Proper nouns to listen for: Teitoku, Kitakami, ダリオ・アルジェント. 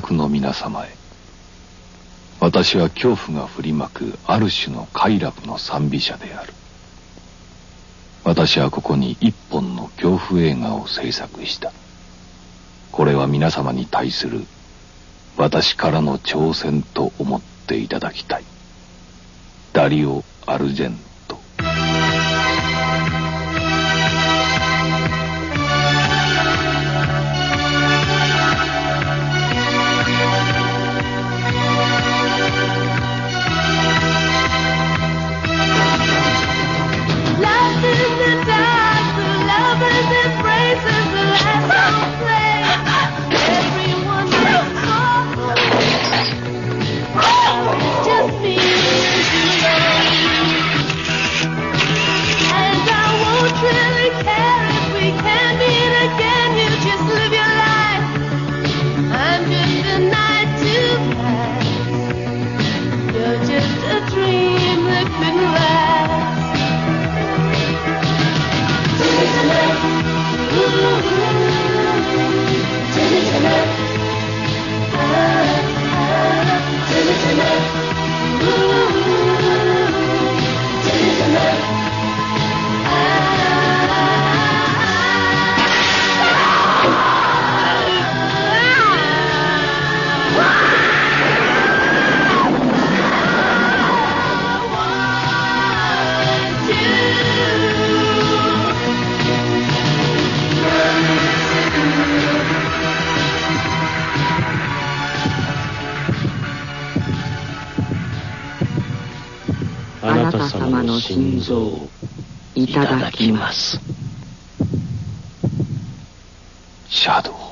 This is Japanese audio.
客の皆様へ。私は恐怖が振りまくある種の快楽の賛美者である。私はここに一本の恐怖映画を制作した。これは皆様に対する私からの挑戦と思っていただきたい。ダリオ・アルジェント。心臓いただきます。シャドウ。